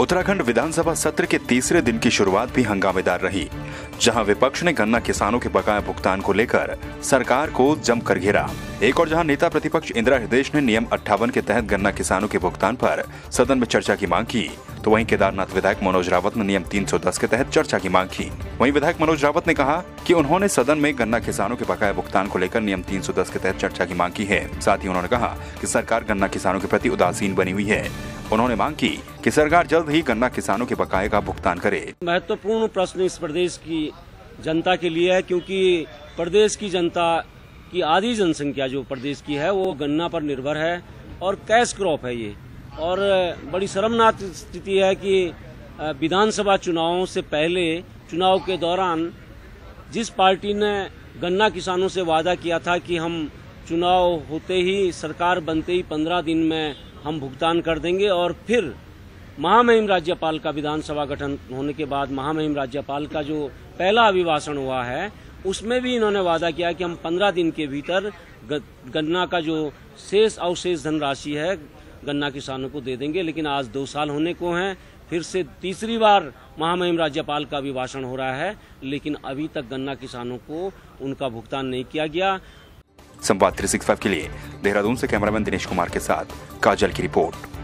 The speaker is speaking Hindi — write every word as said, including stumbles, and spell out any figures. उत्तराखंड विधानसभा सत्र के तीसरे दिन की शुरुआत भी हंगामेदार रही, जहां विपक्ष ने गन्ना किसानों के बकाया भुगतान को लेकर सरकार को जमकर घेरा। एक और जहां नेता प्रतिपक्ष इंदिरा हृदयेश ने नियम अट्ठावन के तहत गन्ना किसानों के भुगतान पर सदन में चर्चा की मांग की, तो वहीं केदारनाथ विधायक मनोज रावत ने नियम तीन सौ दस के तहत चर्चा की मांग की। वहीं विधायक मनोज रावत ने कहा कि उन्होंने सदन में गन्ना किसानों के बकाया भुगतान को लेकर नियम तीन सौ दस के तहत चर्चा की मांग की है। साथ ही उन्होंने कहा कि सरकार गन्ना किसानों के प्रति उदासीन बनी हुई है। उन्होंने मांग की कि सरकार जल्द ही गन्ना किसानों के बकाये का भुगतान करे। महत्वपूर्ण प्रश्न इस प्रदेश की जनता के लिए है, क्योंकि प्रदेश की जनता की आधी जनसंख्या जो प्रदेश की है वो गन्ना पर निर्भर है और कैश क्रॉप है ये। और बड़ी शर्मनाक स्थिति है कि विधानसभा चुनावों से पहले चुनाव के दौरान जिस पार्टी ने गन्ना किसानों से वादा किया था कि हम चुनाव होते ही सरकार बनते ही पंद्रह दिन में हम भुगतान कर देंगे, और फिर महामहिम राज्यपाल का विधानसभा गठन होने के बाद महामहिम राज्यपाल का जो पहला अभिभाषण हुआ है उसमें भी इन्होंने वादा किया कि हम पंद्रह दिन के भीतर गन्ना का जो शेष अवशेष धनराशि है गन्ना किसानों को दे देंगे। लेकिन आज दो साल होने को हैं, फिर से तीसरी बार महामहिम राज्यपाल का अभिभाषण हो रहा है, लेकिन अभी तक गन्ना किसानों को उनका भुगतान नहीं किया गया। संवाद तीन सौ पैंसठ के लिए देहरादून से कैमरामैन दिनेश कुमार के साथ काजल की रिपोर्ट।